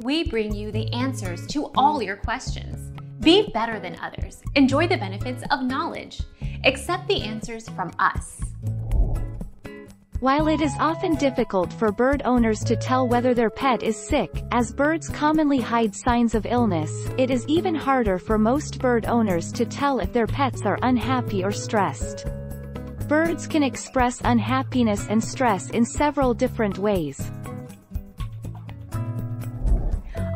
we bring you the answers to all your questions. Be better than others. Enjoy the benefits of knowledge. Accept the answers from us. While it is often difficult for bird owners to tell whether their pet is sick, as birds commonly hide signs of illness, it is even harder for most bird owners to tell if their pets are unhappy or stressed. Birds can express unhappiness and stress in several different ways.